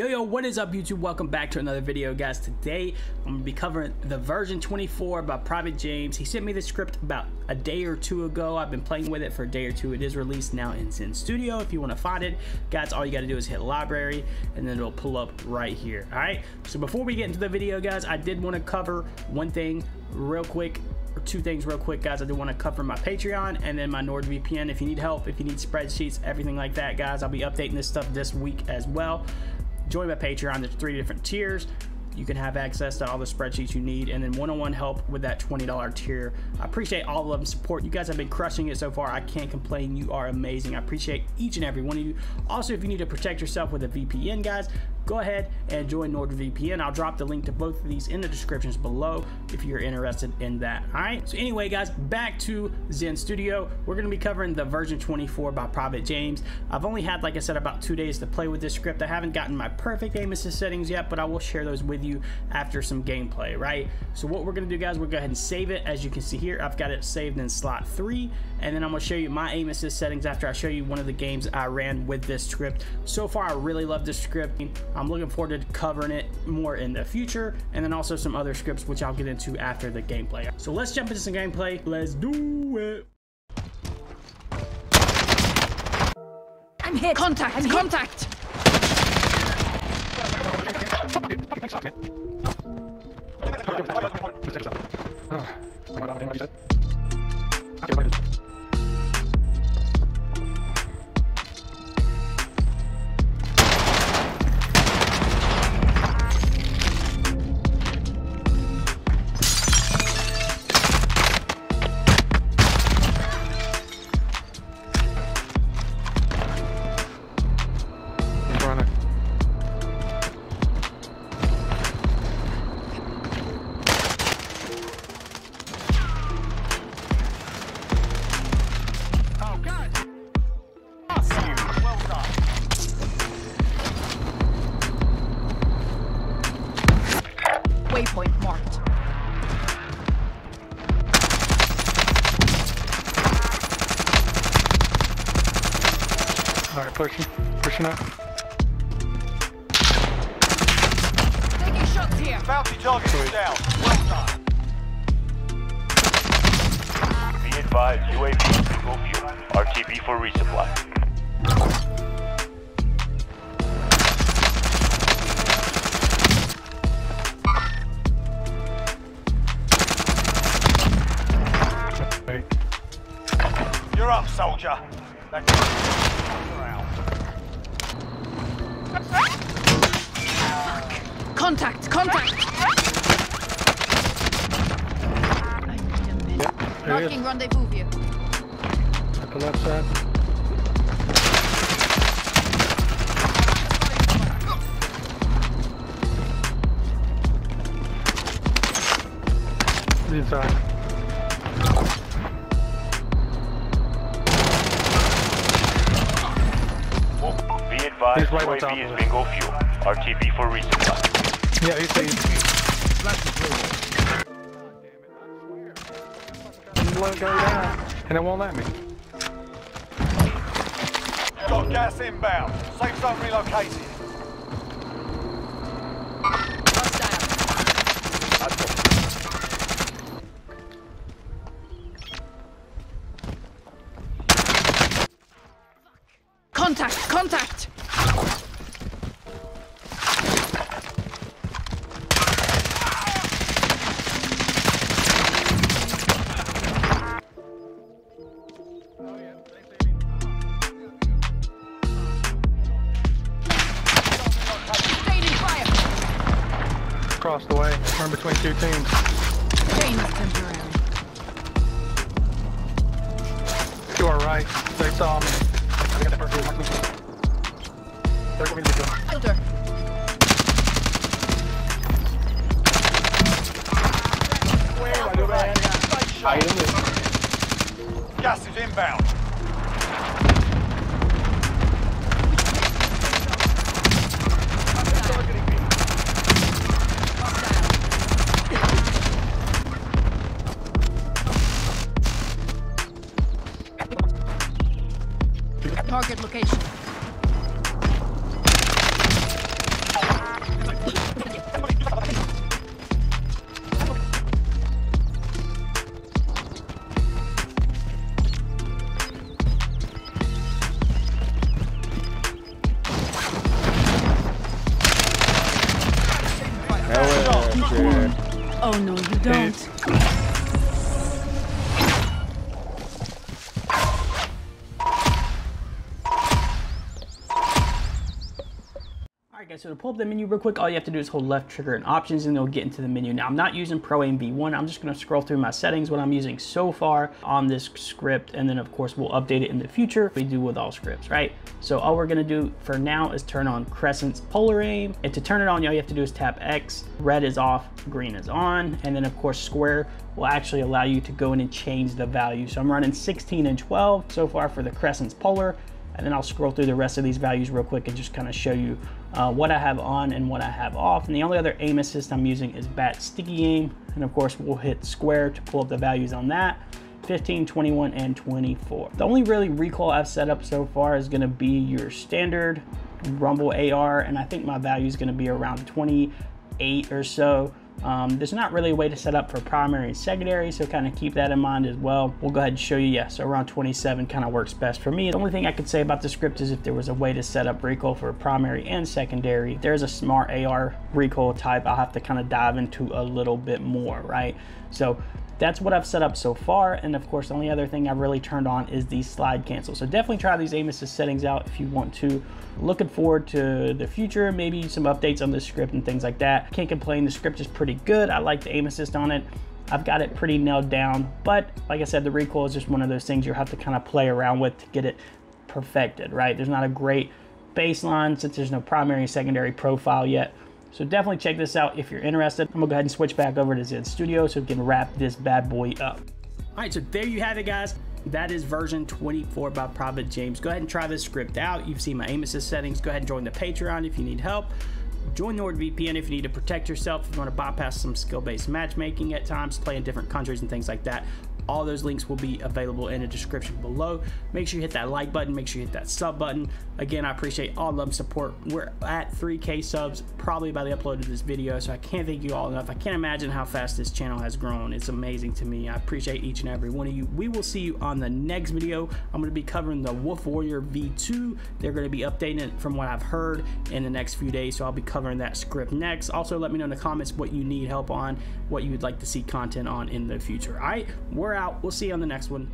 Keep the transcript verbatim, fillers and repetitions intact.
Yo, yo, what is up, YouTube? Welcome back to another video, guys. Today, I'm gonna be covering the version twenty-four by Private James. He sent me the script about a day or two ago. I've been playing with it for a day or two. It is released now in Zen Studio. If you wanna find it, guys, all you gotta do is hit library, and then it'll pull up right here, all right? So before we get into the video, guys, I did wanna cover one thing real quick. Or two things real quick, guys. I do want to cover my Patreon and then my NordVPN. If you need help, if you need spreadsheets, everything like that, guys, I'll be updating this stuff this week as well. Join my Patreon. There's three different tiers. You can have access to all the spreadsheets you need, and then one-on-one help with that twenty dollar tier. I appreciate all the love and support. You guys have been crushing it so far. I can't complain. You are amazing. I appreciate each and every one of you. Also, if you need to protect yourself with a V P N, guys, go ahead and join NordVPN. I'll drop the link to both of these in the descriptions below if you're interested in that. All right. So anyway, guys, back to Zen Studio. We're going to be covering the version twenty-four by Private James. I've only had, like I said, about two days to play with this script. I haven't gotten my perfect aim assist settings yet, but I will share those with you after some gameplay, right? So what we're going to do, guys, we're going to go ahead and save it. As you can see here, I've got it saved in slot three, and then I'm going to show you my aim assist settings after I show you one of the games I ran with this script. So far, I really love this script. I'm looking forward to covering it more in the future, and then also some other scripts, which I'll get into after the gameplay. So let's jump into some gameplay. Let's do it. I'm hit. Contact. I'm Contact. Hit. Waypoint marked. Alright, pushing. Pushing up. Taking shots here. Bounty target is down. Well done. Be advised, U A V to go view. R T B for resupply. You're up, soldier. That's it. Fuck. Contact, contact. I need a minute. Yeah, marking rendezvous view. At the left side. Inside. He's right on top of it. Bingo fuel. R T B for resupply. Yeah, he's taking fuel. Damn it, I swear. Let it go down, and it won't let me. Got gas inbound. Safe zone relocated. Contact! Contact! Crossed the way. We're in between two teams. James comes around. To our right. They saw me. I got the first one. They're coming to the door. Filter. I am in. Gas is inbound. Target location. shit. Oh no, you don't. Alright guys, so to pull up the menu real quick, all you have to do is hold left trigger and options and it'll get into the menu. Now I'm not using Pro Aim V one, I'm just going to scroll through my settings, what I'm using so far on this script, and then of course we'll update it in the future. We do with all scripts, right? So all we're going to do for now is turn on Crescent's Polar Aim, and to turn it on all you have to do is tap X, red is off, green is on, and then of course square will actually allow you to go in and change the value. So I'm running sixteen and twelve so far for the Crescent's Polar, and then I'll scroll through the rest of these values real quick and just kind of show you uh, what I have on and what I have off. And the only other aim assist I'm using is Bat Sticky Aim, and of course we'll hit square to pull up the values on that. fifteen, twenty-one, and twenty-four. The only really recoil I've set up so far is going to be your standard Rumble A R, and I think my value is going to be around twenty-eight or so. Um, there's not really a way to set up for primary and secondary, so kind of keep that in mind as well. We'll go ahead and show you, yeah, so around twenty-seven kind of works best for me. The only thing I could say about the script is if there was a way to set up recoil for primary and secondary, there's a smart A R recoil type I'll have to kind of dive into a little bit more, right? So that's what I've set up so far, and of course the only other thing I've really turned on is the slide cancel. So definitely try these aim assist settings out if you want to. Looking forward to the future, maybe some updates on this script and things like that. Can't complain, the script is pretty good. I like the aim assist on it. I've got it pretty nailed down, but like I said, the recoil is just one of those things you have to kind of play around with to get it perfected, right? There's not a great baseline since there's no primary and secondary profile yet. So definitely check this out if you're interested. I'm gonna go ahead and switch back over to Zen Studio so we can wrap this bad boy up. All right, so there you have it, guys. That is version twenty-four by Private James. Go ahead and try this script out. You've seen my aim assist settings. Go ahead and join the Patreon if you need help. Join NordVPN if you need to protect yourself, if you want to bypass some skill-based matchmaking at times, play in different countries and things like that. All those links will be available in the description below. Make sure you hit that like button. Make sure you hit that sub button. Again, I appreciate all love and support. We're at three K subs probably by the upload of this video, so I can't thank you all enough. I can't imagine how fast this channel has grown. It's amazing to me. I appreciate each and every one of you. We will see you on the next video. I'm going to be covering the Wolf Warrior V two. They're going to be updating it from what I've heard in the next few days, so I'll be covering that script next. Also, let me know in the comments what you need help on, what you would like to see content on in the future. All right, we're out. We'll see you on the next one.